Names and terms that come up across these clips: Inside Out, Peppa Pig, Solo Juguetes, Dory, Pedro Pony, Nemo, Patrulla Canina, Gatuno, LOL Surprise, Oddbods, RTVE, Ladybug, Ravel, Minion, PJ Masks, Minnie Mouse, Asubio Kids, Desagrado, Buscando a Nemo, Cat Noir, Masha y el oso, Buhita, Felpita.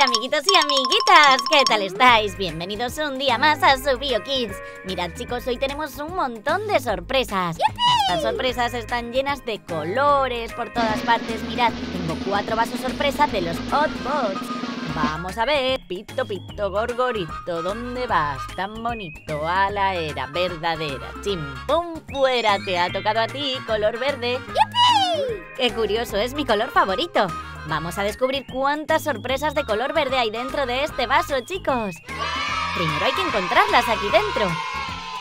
Hola amiguitos y amiguitas, ¿qué tal estáis? Bienvenidos un día más a Asubio Kids. Mirad chicos, hoy tenemos un montón de sorpresas. Las sorpresas están llenas de colores por todas partes. Mirad, tengo 4 vasos sorpresa de los Oddbods. Vamos a ver, pito, pito, gorgorito, ¿dónde vas? Tan bonito, a la era verdadera, chimpum, fuera, te ha tocado a ti, color verde. ¡Yupi! ¡Qué curioso, es mi color favorito! Vamos a descubrir cuántas sorpresas de color verde hay dentro de este vaso, chicos. Primero hay que encontrarlas aquí dentro.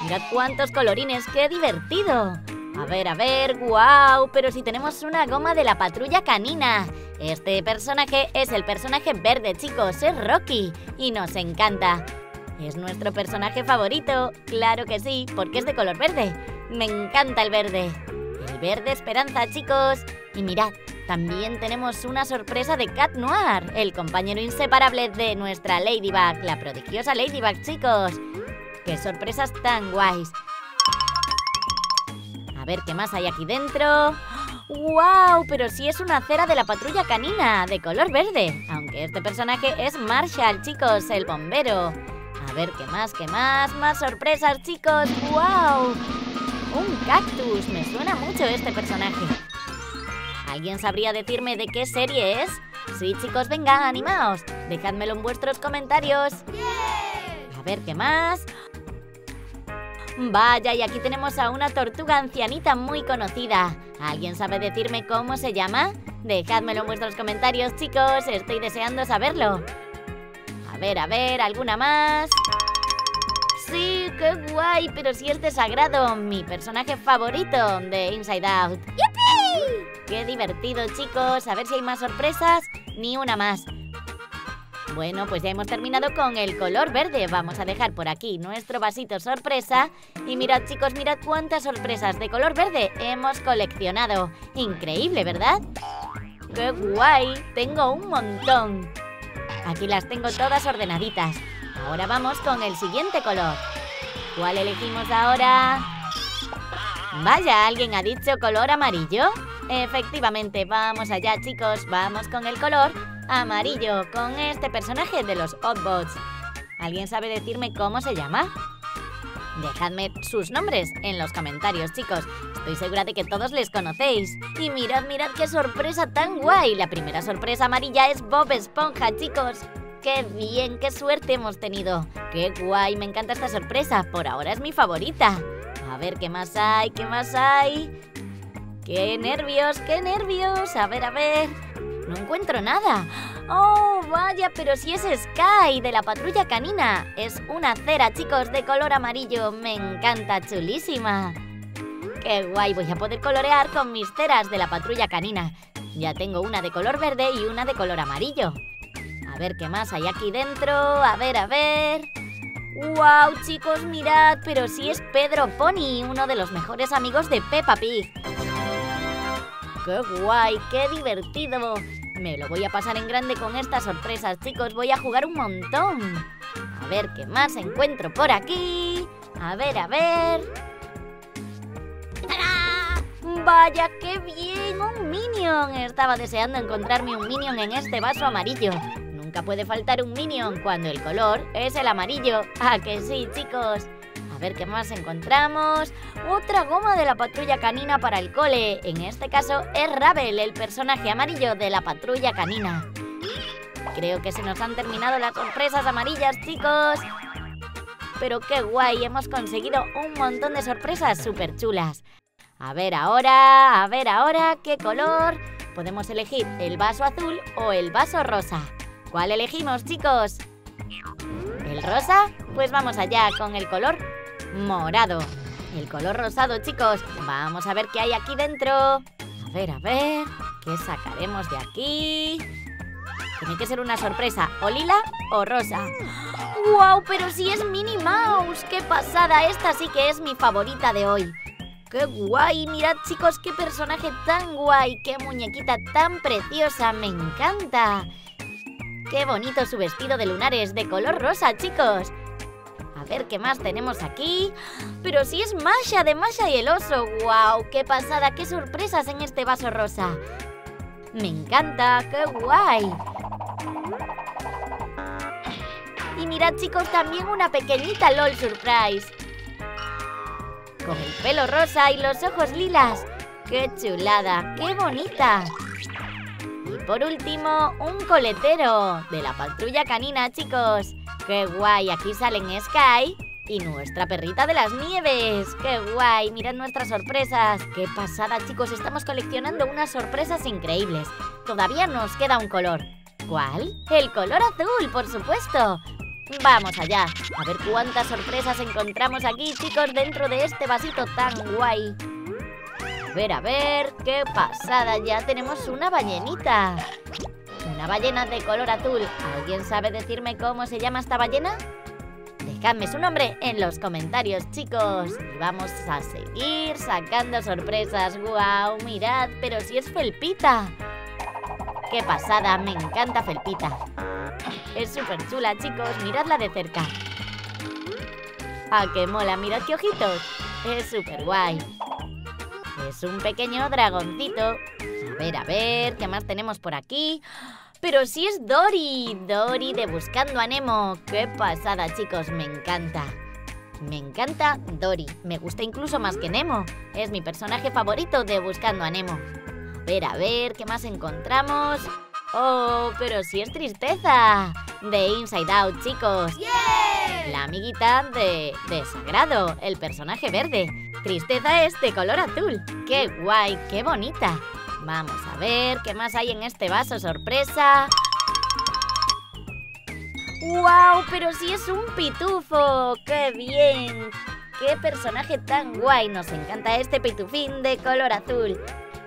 Mirad cuántos colorines, qué divertido. A ver, guau, pero si tenemos una goma de la Patrulla Canina. Este personaje es el personaje verde, chicos, es Rocky y nos encanta. Es nuestro personaje favorito, claro que sí, porque es de color verde. Me encanta el verde esperanza, chicos. Y mirad, también tenemos una sorpresa de Cat Noir, el compañero inseparable de nuestra Ladybug, la prodigiosa Ladybug, chicos. ¡Qué sorpresas tan guays! A ver qué más hay aquí dentro. ¡Wow! Pero sí es una cera de la Patrulla Canina, de color verde. Aunque este personaje es Marshall, chicos, el bombero. A ver qué más, más sorpresas, chicos. ¡Wow! Un cactus, me suena mucho este personaje. ¿Alguien sabría decirme de qué serie es? Sí, chicos, venga, animaos. Dejádmelo en vuestros comentarios. A ver qué más. Vaya, y aquí tenemos a una tortuga ancianita muy conocida. ¿Alguien sabe decirme cómo se llama? Dejádmelo en vuestros comentarios, chicos. Estoy deseando saberlo. A ver, ¿alguna más? Sí, qué guay, pero si es Desagrado, mi personaje favorito de Inside Out. ¡Yupi! Qué divertido, chicos. A ver si hay más sorpresas. Ni una más. Bueno, pues ya hemos terminado con el color verde. Vamos a dejar por aquí nuestro vasito sorpresa. Y mirad, chicos, mirad cuántas sorpresas de color verde hemos coleccionado. Increíble, ¿verdad? ¡Qué guay! Tengo un montón. Aquí las tengo todas ordenaditas. Ahora vamos con el siguiente color. ¿Cuál elegimos ahora? Vaya, ¿alguien ha dicho color amarillo? Efectivamente, vamos allá, chicos. Vamos con el color amarillo, con este personaje de los Oddbods. ¿Alguien sabe decirme cómo se llama? Dejadme sus nombres en los comentarios, chicos. Estoy segura de que todos les conocéis. Y mirad, mirad qué sorpresa tan guay. La primera sorpresa amarilla es Bob Esponja, chicos. ¡Qué bien! ¡Qué suerte hemos tenido! ¡Qué guay! Me encanta esta sorpresa. Por ahora es mi favorita. A ver qué más hay, qué más hay. ¡Qué nervios, qué nervios! A ver... No encuentro nada. ¡Oh, vaya! Pero si es Sky, de la Patrulla Canina. Es una cera, chicos, de color amarillo. Me encanta, chulísima. ¡Qué guay! Voy a poder colorear con mis ceras de la Patrulla Canina. Ya tengo una de color verde y una de color amarillo. A ver qué más hay aquí dentro. A ver... ¡Wow, chicos! Mirad, pero si es Pedro Pony, uno de los mejores amigos de Peppa Pig. ¡Qué guay! ¡Qué divertido! Me lo voy a pasar en grande con estas sorpresas, chicos. Voy a jugar un montón. A ver qué más encuentro por aquí. A ver... ¡Tarán! ¡Vaya, qué bien! ¡Un Minion! Estaba deseando encontrarme un Minion en este vaso amarillo. Nunca puede faltar un Minion cuando el color es el amarillo. ¡Ah, que sí, chicos! A ver qué más encontramos. Otra goma de la Patrulla Canina para el cole. En este caso es Ravel, el personaje amarillo de la Patrulla Canina. Creo que se nos han terminado las sorpresas amarillas, chicos. Pero qué guay, hemos conseguido un montón de sorpresas súper chulas. A ver ahora, ¿qué color? Podemos elegir el vaso azul o el vaso rosa. ¿Cuál elegimos, chicos? ¿El rosa? Pues vamos allá con el color morado. El color rosado, chicos. Vamos a ver qué hay aquí dentro. A ver... ¿Qué sacaremos de aquí? Tiene que ser una sorpresa. O lila o rosa. ¡Wow! Pero si es Minnie Mouse. ¡Qué pasada! Esta sí que es mi favorita de hoy. ¡Qué guay! Mirad, chicos, qué personaje tan guay. ¡Qué muñequita tan preciosa! ¡Me encanta! ¡Qué bonito su vestido de lunares de color rosa, chicos! A ver qué más tenemos aquí. Pero si es Masha de Masha y el oso. ¡Guau! ¡Qué pasada! ¡Qué sorpresas en este vaso rosa! ¡Me encanta! ¡Qué guay! Y mirad, chicos, también una pequeñita LOL Surprise. Con el pelo rosa y los ojos lilas. ¡Qué chulada! ¡Qué bonita! Y por último, un coletero de la Patrulla Canina, chicos. ¡Qué guay! Aquí salen Sky y nuestra perrita de las nieves. ¡Qué guay! Mirad nuestras sorpresas. ¡Qué pasada, chicos! Estamos coleccionando unas sorpresas increíbles. Todavía nos queda un color. ¿Cuál? ¡El color azul, por supuesto! ¡Vamos allá! A ver cuántas sorpresas encontramos aquí, chicos, dentro de este vasito tan guay. A ver, qué pasada, ya tenemos una ballenita. Una ballena de color azul. ¿Alguien sabe decirme cómo se llama esta ballena? Dejadme su nombre en los comentarios, chicos. Y vamos a seguir sacando sorpresas. ¡Guau! Mirad, pero si es Felpita. ¡Qué pasada! Me encanta Felpita. Es súper chula, chicos. Miradla de cerca. ¡Ah, qué mola! Mirad qué ojitos. Es súper guay. Es un pequeño dragoncito. A ver, ¿qué más tenemos por aquí? ¡Pero sí es Dory! Dory de Buscando a Nemo. ¡Qué pasada, chicos! Me encanta. Me encanta Dory. Me gusta incluso más que Nemo. Es mi personaje favorito de Buscando a Nemo. A ver, ¿qué más encontramos? ¡Oh, pero sí es Tristeza! De Inside Out, chicos. ¡Yeah! La amiguita de Desagrado, el personaje verde. Tristeza es de color azul. ¡Qué guay! ¡Qué bonita! Vamos a ver qué más hay en este vaso sorpresa. ¡Wow! ¡Pero sí es un pitufo! ¡Qué bien! ¡Qué personaje tan guay! Nos encanta este pitufín de color azul.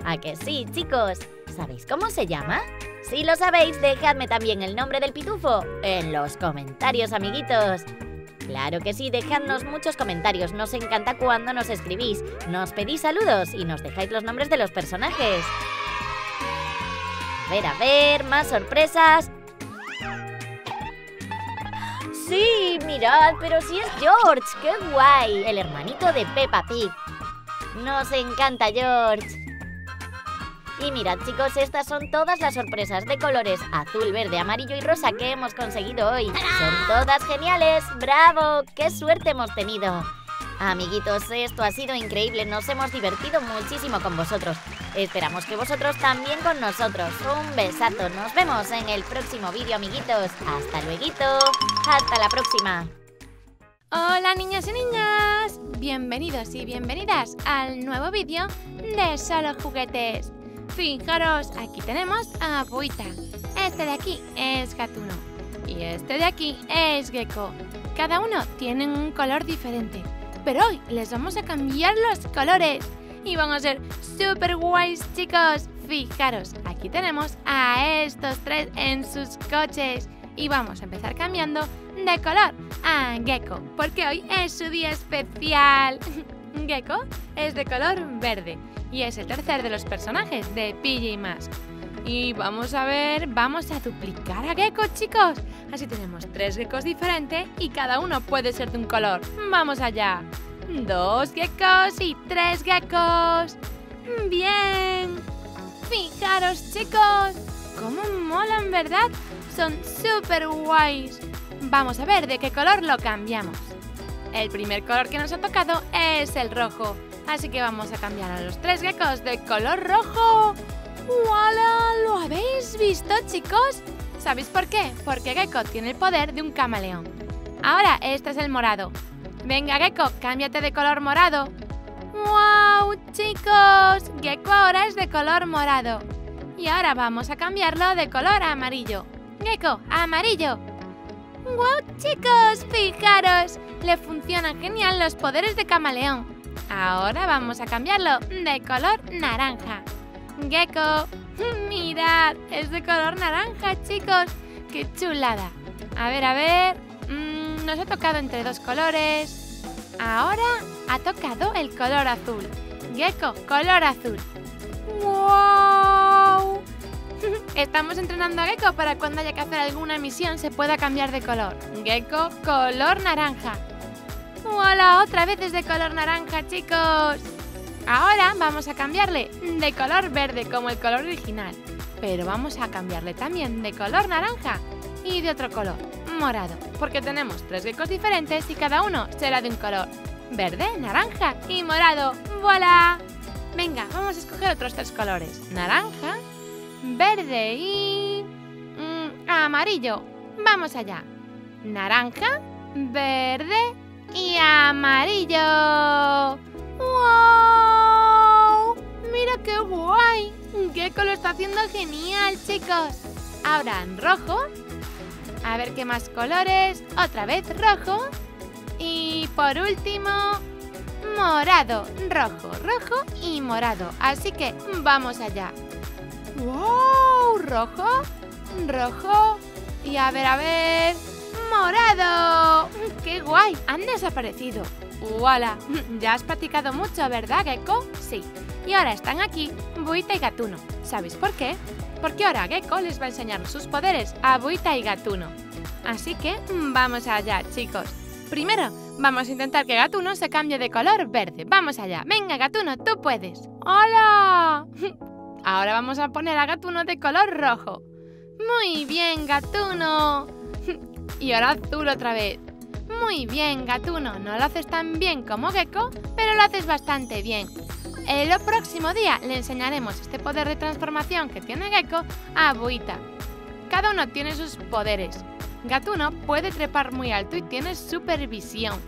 ¿A que sí, chicos? ¿Sabéis cómo se llama? Si lo sabéis, dejadme también el nombre del pitufo en los comentarios, amiguitos. Claro que sí, dejadnos muchos comentarios, nos encanta cuando nos escribís, nos pedís saludos y nos dejáis los nombres de los personajes. A ver, más sorpresas. ¡Sí, mirad! ¡Pero sí es George! ¡Qué guay! El hermanito de Peppa Pig. ¡Nos encanta George! Y mirad, chicos, estas son todas las sorpresas de colores azul, verde, amarillo y rosa que hemos conseguido hoy. ¡Son todas geniales! ¡Bravo! ¡Qué suerte hemos tenido! Amiguitos, esto ha sido increíble. Nos hemos divertido muchísimo con vosotros. Esperamos que vosotros también con nosotros. Un besazo. Nos vemos en el próximo vídeo, amiguitos. ¡Hasta lueguito! ¡Hasta la próxima! Hola, niños y niñas. Bienvenidos y bienvenidas al nuevo vídeo de Solo Juguetes. Fijaros, aquí tenemos a Buhita. Este de aquí es Gatuno. Y este de aquí es Gekko. Cada uno tiene un color diferente. Pero hoy les vamos a cambiar los colores. Y van a ser súper guays, chicos. Fijaros, aquí tenemos a estos tres en sus coches. Y vamos a empezar cambiando de color a Gekko. Porque hoy es su día especial. Gekko es de color verde. Y es el tercer de los personajes de PJ Masks. Y vamos a ver, vamos a duplicar a Gekko, chicos. Así tenemos tres Gekkos diferentes y cada uno puede ser de un color. ¡Vamos allá! ¡Dos Gekkos y tres Gekkos! ¡Bien! ¡Fijaros, chicos! ¡Cómo molan, ¿verdad? Son súper guays. Vamos a ver de qué color lo cambiamos. El primer color que nos ha tocado es el rojo. Así que vamos a cambiar a los tres Gekkos de color rojo. ¡Wala! ¿Lo habéis visto, chicos? ¿Sabéis por qué? Porque Gekko tiene el poder de un camaleón. Ahora este es el morado. Venga, Gekko, cámbiate de color morado. ¡Wow, chicos! Gekko ahora es de color morado. Y ahora vamos a cambiarlo de color amarillo. Gekko, amarillo. ¡Wow, chicos! Fijaros, le funcionan genial los poderes de camaleón. Ahora vamos a cambiarlo de color naranja. Gekko, mirad, es de color naranja, chicos. ¡Qué chulada! A ver, nos ha tocado entre dos colores. Ahora ha tocado el color azul. Gekko, color azul. ¡Wow! Estamos entrenando a Gekko para cuando haya que hacer alguna misión se pueda cambiar de color. Gekko, color naranja. ¡Hola! Otra vez es de color naranja, chicos. Ahora vamos a cambiarle de color verde como el color original. Pero vamos a cambiarle también de color naranja y de otro color. morado, porque tenemos 3 geckos diferentes y cada uno será de un color. Verde, naranja y morado. ¡Voilà! Venga, vamos a escoger otros 3 colores. Naranja, verde y... amarillo. Vamos allá. Naranja, verde y amarillo. ¡Wow! ¡Mira qué guay! Gekko lo está haciendo genial, chicos. Ahora en rojo. A ver qué más colores. Otra vez rojo. Y por último, morado. Rojo, rojo y morado. Así que vamos allá. ¡Wow! Rojo, rojo. Y a ver... ¡Morado! ¡Qué guay! Han desaparecido. ¡Uala! Ya has practicado mucho, ¿verdad, Gekko? Sí. Y ahora están aquí Buhita y Gatuno. ¿Sabéis por qué? Porque ahora Gekko les va a enseñar sus poderes a Buhita y Gatuno. Así que vamos allá, chicos. Primero, vamos a intentar que Gatuno se cambie de color verde. ¡Vamos allá! ¡Venga, Gatuno, tú puedes! ¡Hola! Ahora vamos a poner a Gatuno de color rojo. ¡Muy bien, Gatuno! Y ahora azul otra vez. Muy bien, Gatuno. No lo haces tan bien como Gekko, pero lo haces bastante bien. El próximo día le enseñaremos este poder de transformación que tiene Gekko a Buhita. Cada uno tiene sus poderes. Gatuno puede trepar muy alto y tiene supervisión.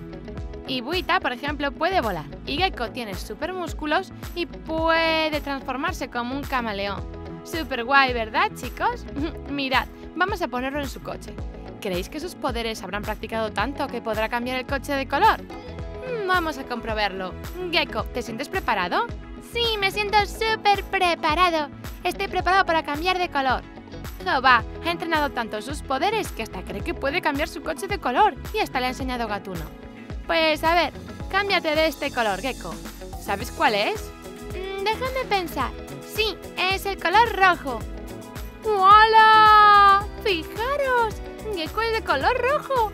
Y Buhita, por ejemplo, puede volar. Y Gekko tiene supermúsculos y puede transformarse como un camaleón. Super guay, ¿verdad, chicos? Mirad, vamos a ponerlo en su coche. ¿Creéis que sus poderes habrán practicado tanto que podrá cambiar el coche de color? Vamos a comprobarlo. Gekko, ¿te sientes preparado? Sí, me siento súper preparado. Estoy preparado para cambiar de color. No va, ha entrenado tanto sus poderes que hasta cree que puede cambiar su coche de color. Y hasta le ha enseñado Gatuno. Pues a ver, cámbiate de este color, Gekko. ¿Sabes cuál es? Déjame pensar. Sí, es el color rojo. ¡Hola! ¡Fijaros! Gekko es de color rojo.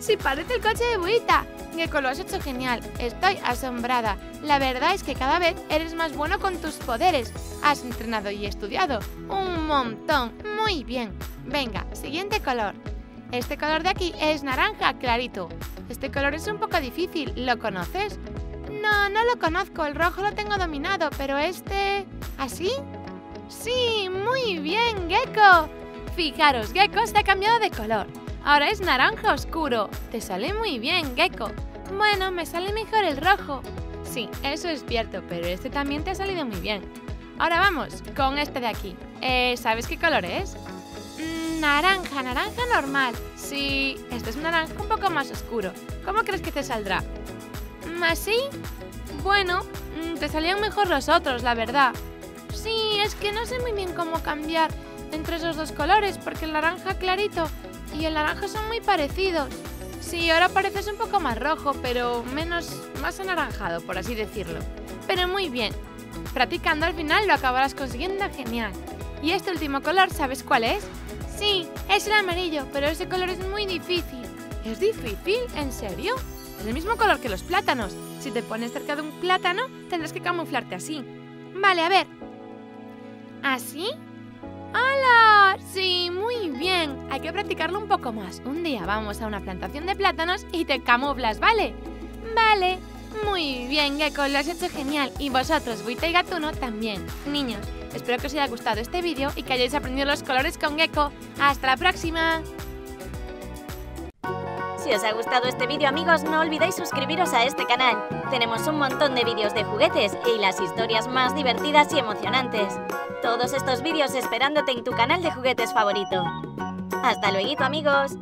Sí, parece el coche de Buhita. Gekko, lo has hecho genial. Estoy asombrada. La verdad es que cada vez eres más bueno con tus poderes. Has entrenado y estudiado un montón. Muy bien. Venga, siguiente color. Este color de aquí es naranja clarito. Este color es un poco difícil. ¿Lo conoces? No, no lo conozco. El rojo lo tengo dominado, pero este... ¿Así? Sí, muy bien, Gekko. Fijaros, Gekko se ha cambiado de color. Ahora es naranja oscuro. Te sale muy bien, Gekko. Bueno, me sale mejor el rojo. Sí, eso es cierto, pero este también te ha salido muy bien. Ahora vamos con este de aquí. ¿Sabes qué color es? Naranja, naranja normal. Sí, este es un naranja un poco más oscuro. ¿Cómo crees que te saldrá? ¿Así? Bueno, te salían mejor los otros, la verdad. Sí, es que no sé muy bien cómo cambiar entre esos dos colores, porque el naranja clarito y el naranja son muy parecidos. Sí, ahora pareces un poco más rojo, pero más anaranjado, por así decirlo. Pero muy bien. Practicando al final lo acabarás consiguiendo genial. ¿Y este último color, sabes cuál es? Sí, es el amarillo, pero ese color es muy difícil. ¿Es difícil? ¿En serio? Es el mismo color que los plátanos. Si te pones cerca de un plátano, tendrás que camuflarte así. Vale, a ver. ¿Así? ¡Hala! Sí, muy bien. Hay que practicarlo un poco más. Un día vamos a una plantación de plátanos y te camuflas, ¿vale? Vale. Muy bien, Gekko, lo has hecho genial. Y vosotros, Buhita y Gatuno, también. Niños, espero que os haya gustado este vídeo y que hayáis aprendido los colores con Gekko. ¡Hasta la próxima! Si os ha gustado este vídeo, amigos, no olvidéis suscribiros a este canal. Tenemos un montón de vídeos de juguetes y las historias más divertidas y emocionantes. Todos estos vídeos esperándote en tu canal de juguetes favorito. ¡Hasta luego, amigos!